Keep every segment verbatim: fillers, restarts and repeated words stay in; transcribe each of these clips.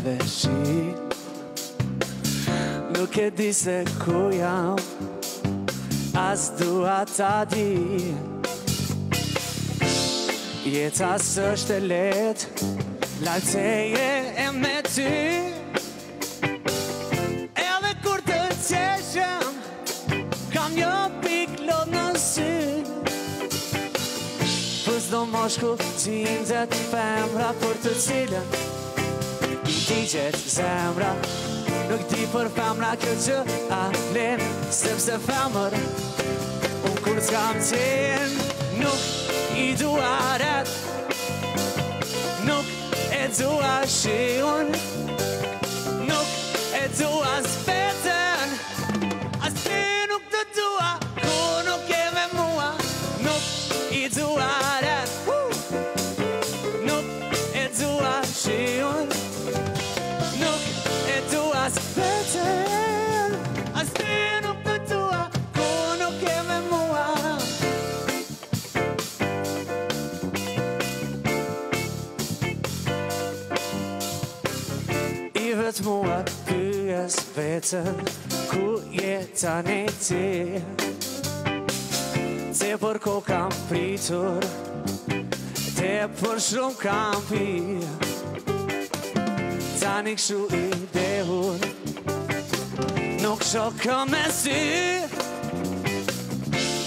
privacy. Look at this sequoia, as do I tady. Jetzt hast du stillet, like say and met you. Every quarter session, come your big love no soon. Pus do Moscow, teams at femra for të cilën. I digjet zemra, nuk di për femra kjo që alen, sepse femër, unë kur t'kam qenë, nuk i duaret, nuk e dua shiun, nuk e dua s'feten, as ti nuk të dua, ku nuk e me mua, nuk i duaret, nuk e dua shiun, nuk e dua s'feten, as ti nuk të dua, ku nuk e me mua. Vetë mua pyes vetën, ku je tani ti? Te për ko kam pritur, te për shumë kam pi. Tani këshu I dehun, nuk shokëm e si.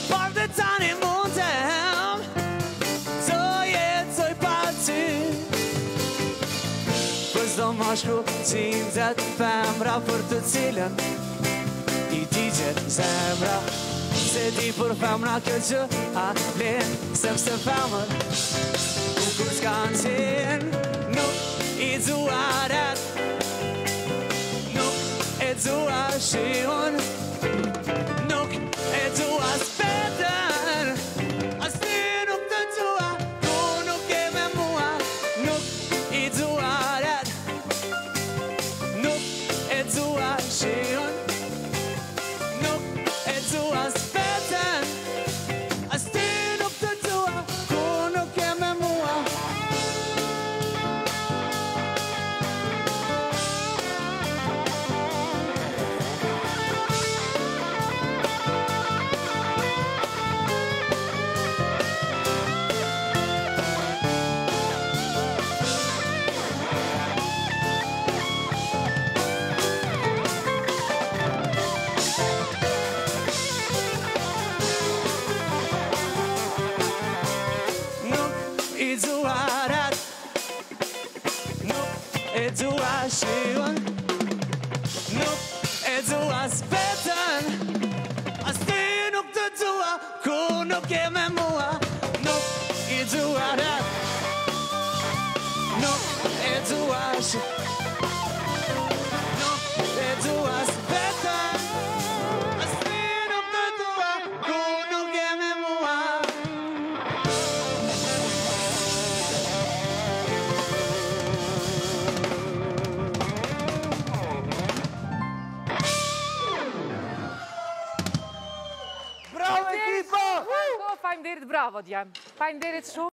Por dhe tani mundem, të jetoj pa ty. Zdo moshku, cindet femra për të cilën I digjet zemra. Se di për femra kjo që alen, sepse femër ku kur s'kan qenë, nuk i duaret, nuk e dua shiun, nuk e dua s'peten, as ti nuk të dua, ku nuk e me mua, nuk i duaret, Shiun, nuk e dua s'peten, as ti nuk të dua, ku nuk e me mua, nuk i dua rat, nuk e dua shiun, nuk e dua s'peten, as ti nuk të dua, ku nuk e me mua. Bravo, ekipa! Bravo, fajmëderit, bravo, djem. Fajmëderit shumë.